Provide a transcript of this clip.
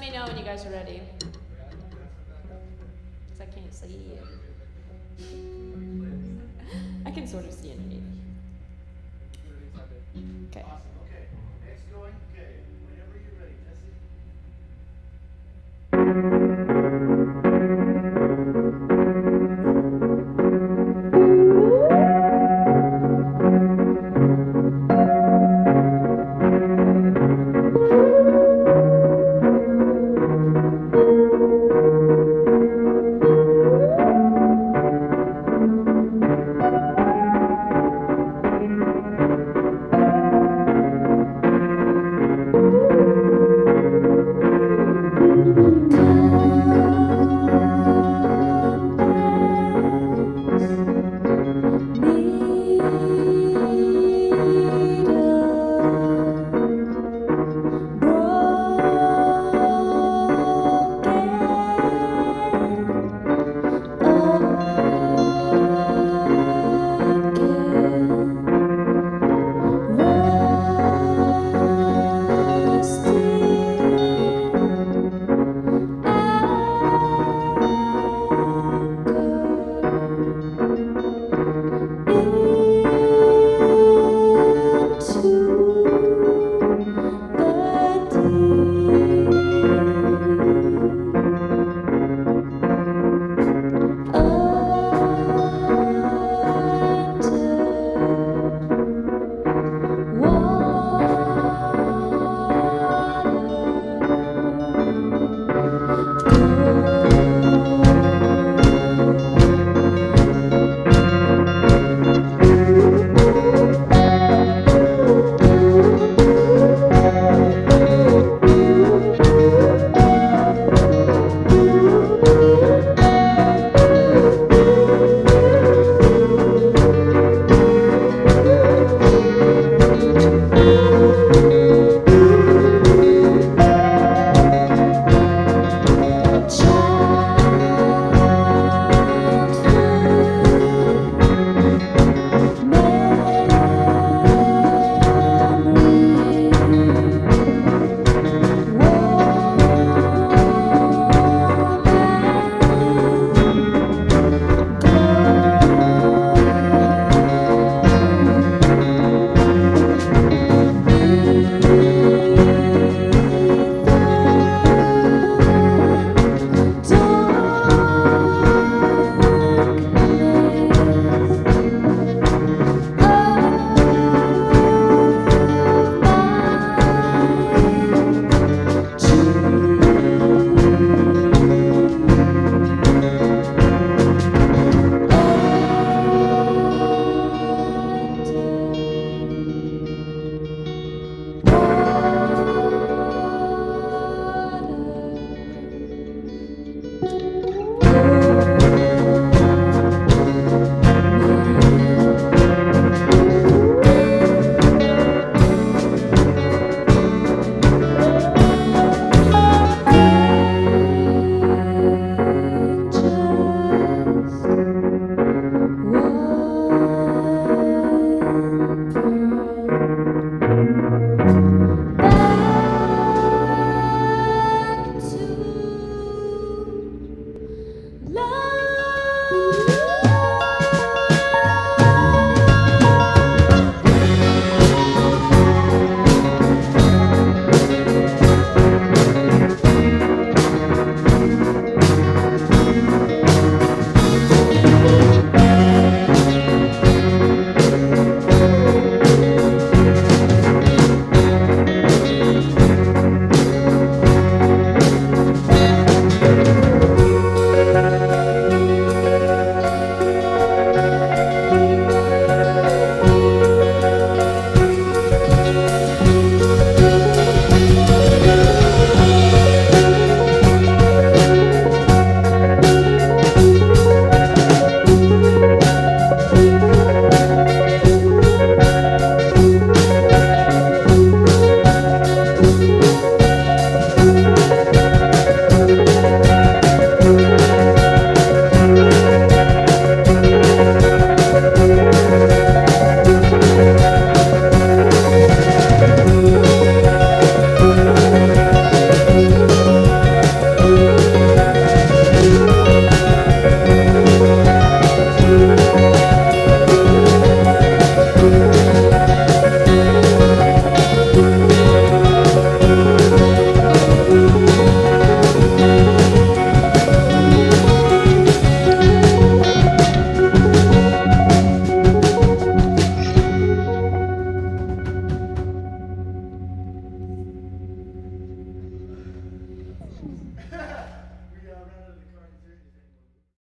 let me know when you guys are ready. Because I can't see you. I can sort of see underneath. Okay.